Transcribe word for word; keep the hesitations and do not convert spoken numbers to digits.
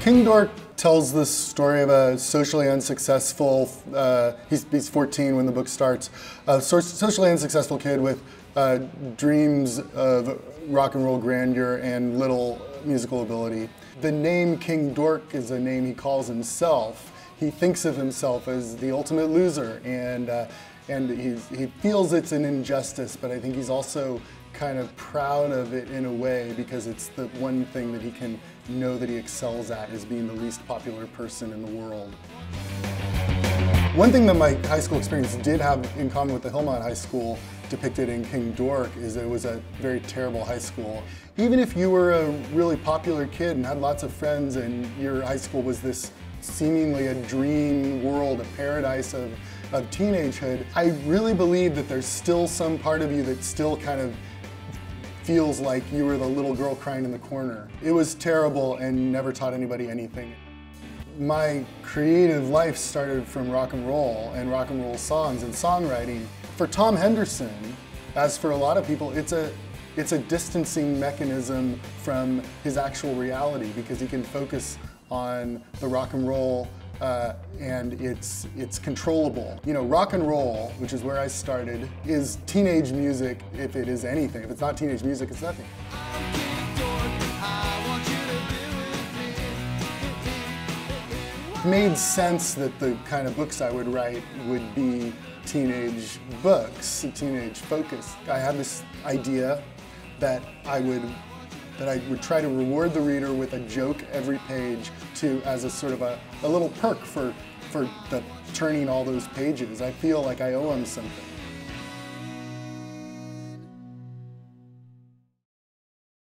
King Dork tells this story of a socially unsuccessful, uh, he's, he's fourteen when the book starts, a socially unsuccessful kid with uh, dreams of rock and roll grandeur and little musical ability. The name King Dork is a name he calls himself. He thinks of himself as the ultimate loser, and, uh, and he's, he feels it's an injustice, but I think he's also kind of proud of it in a way, because it's the one thing that he can know that he excels at, is being the least popular person in the world. One thing that my high school experience did have in common with the Hillmont High School depicted in King Dork is that it was a very terrible high school. Even if you were a really popular kid and had lots of friends and your high school was this seemingly a dream world, a paradise of, of teenagehood, I really believe that there's still some part of you that still kind of feels like you were the little girl crying in the corner. It was terrible and never taught anybody anything. My creative life started from rock and roll and rock and roll songs and songwriting. For Tom Henderson, as for a lot of people, it's a, it's a distancing mechanism from his actual reality, because he can focus on the rock and roll uh, and it's, it's controllable. You know, rock and roll, which is where I started, is teenage music if it is anything. If it's not teenage music, it's nothing. It made sense that the kind of books I would write would be teenage books, teenage focus. I had this idea that I would that I would try to reward the reader with a joke every page to, as a sort of a, a little perk for, for the turning all those pages. I feel like I owe him something.